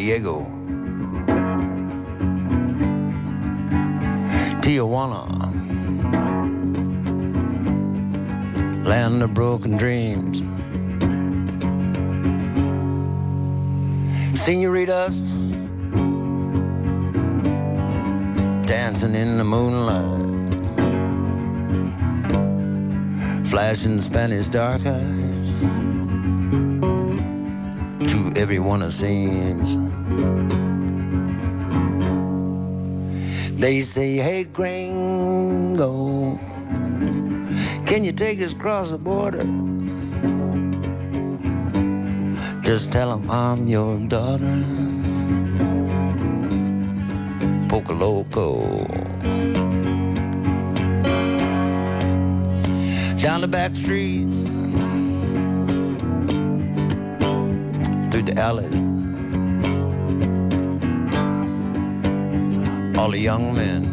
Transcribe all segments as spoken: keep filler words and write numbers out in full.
Diego. Tijuana, land of broken dreams. Senoritas, dancing in the moonlight, flashing Spanish dark eyes to everyone it seems. They say, hey gringo, can you take us across the border? Just tell them I'm your daughter. Poco Loco. Down the back streets, through the alleys, all the young men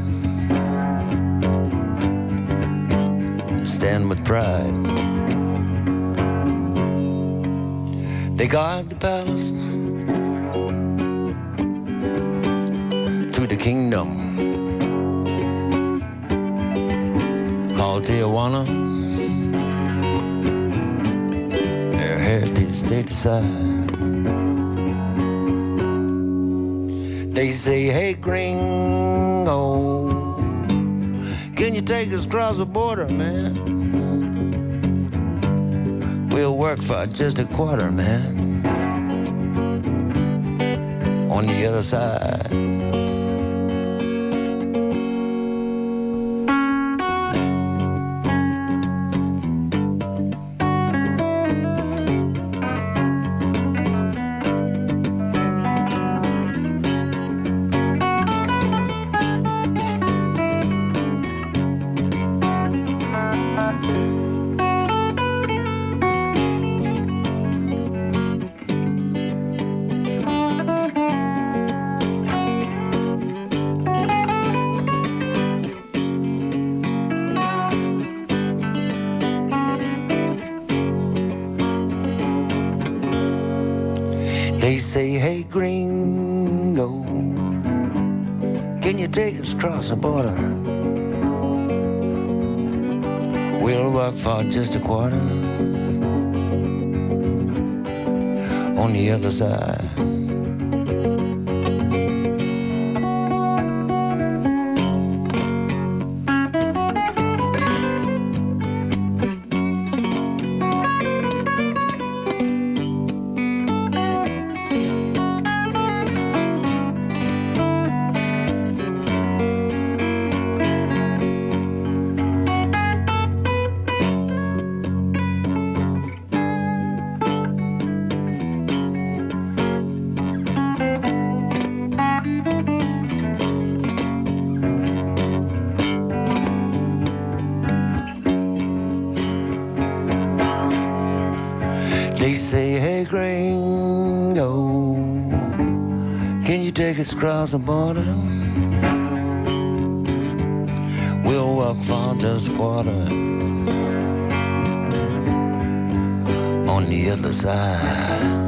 stand with pride. They guard the palace to the kingdom called Tijuana. Their heritage they decide. They say, hey gringo, can you take us across the border, man? We'll work for just a quarter, man, on the other side. They say, hey gringo, can you take us across the border? We'll work for just a quarter on the other side. They say, hey gringo, can you take us across the border? We'll work for just a quarter on the other side.